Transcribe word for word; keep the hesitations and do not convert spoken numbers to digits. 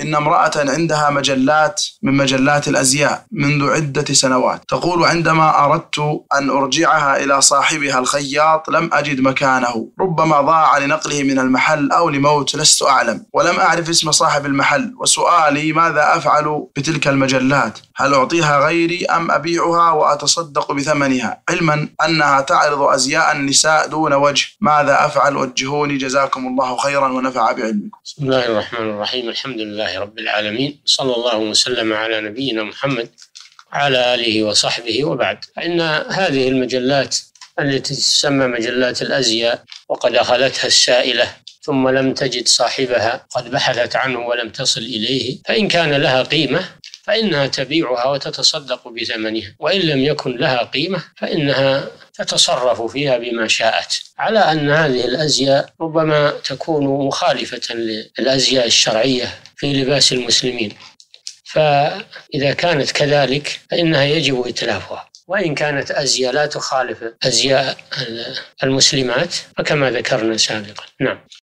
إن امرأة عندها مجلات من مجلات الأزياء منذ عدة سنوات، تقول عندما أردت أن أرجعها إلى صاحبها الخياط لم أجد مكانه، ربما ضاع لنقله من المحل أو لموت لست أعلم، ولم أعرف اسم صاحب المحل، وسؤالي ماذا أفعل بتلك المجلات؟ هل أعطيها غيري أم أبيعها وأتصدق بثمنها، علما أنها تعرض أزياء النساء دون وجه؟ ماذا أفعل؟ وجهوني جزاكم الله خيرا ونفع بعلمكم. بسم الله الرحمن الرحيم، الحمد لله رب العالمين، صلى الله وسلم على نبينا محمد على آله وصحبه، وبعد. فإن هذه المجلات التي تسمى مجلات الأزياء وقد أخلتها السائلة ثم لم تجد صاحبها، قد بحثت عنه ولم تصل إليه، فإن كان لها قيمة فإنها تبيعها وتتصدق بثمنها، وإن لم يكن لها قيمة فإنها تتصرف فيها بما شاءت، على أن هذه الأزياء ربما تكون مخالفة للأزياء الشرعية في لباس المسلمين، فإذا كانت كذلك فإنها يجب إتلافها، وإن كانت أزياء لا تخالف أزياء المسلمات فكما ذكرنا سابقا. نعم.